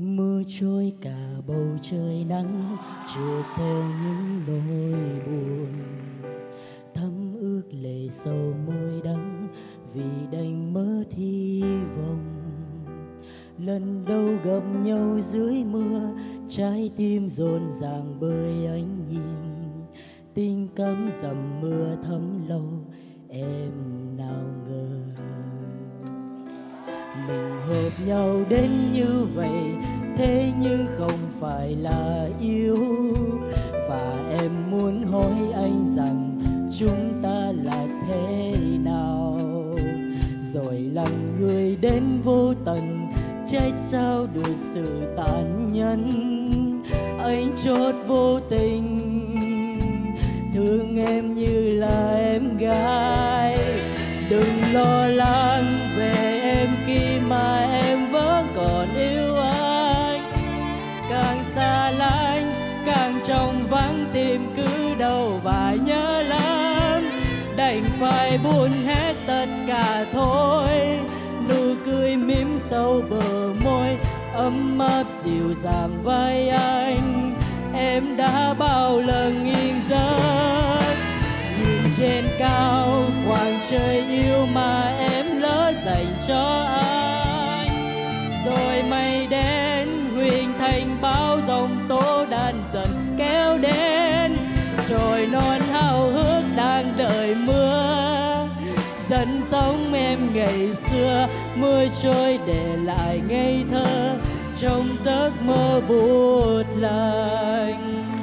Mưa trôi cả bầu trời nắng, trượt theo những nỗi buồn. Thấm ướt lệ sầu môi đắng, vì đành mất hy vọng. Lần đầu gặp nhau dưới mưa, trái tim rộn ràng bởi ánh nhìn. Tình cảm dầm mưa thấm lâu, em nào ngờ mình hợp nhau đến như vậy. Thế nhưng không phải là yêu, và em muốn hỏi anh rằng chúng ta là thế nào. Rồi lòng người đến vô tận, trách sao được sự tàn nhẫn. Anh chót vô tình, thương em như là em gái. Đừng lo lắng về em khi mà em vẫn còn yêu anh. Càng xa lánh, càng trong vắng tìm cứ đâu và nhớ lắm. Đành phải buồn hết tất cả thôi. Nụ cười mím sâu bờ môi, ấm áp dịu dàng vai anh. Em đã bao lần nghiêng giấc, nhìn trên cao khoảng trời yêu mà em lỡ dành cho anh. Rồi mây đen huyền thành bao dòng tố đan dần kéo đến. Trời non hào hước đang đợi mưa, dần giống em ngày xưa. Mưa trôi để lại ngây thơ trong giấc mơ buốt lạnh.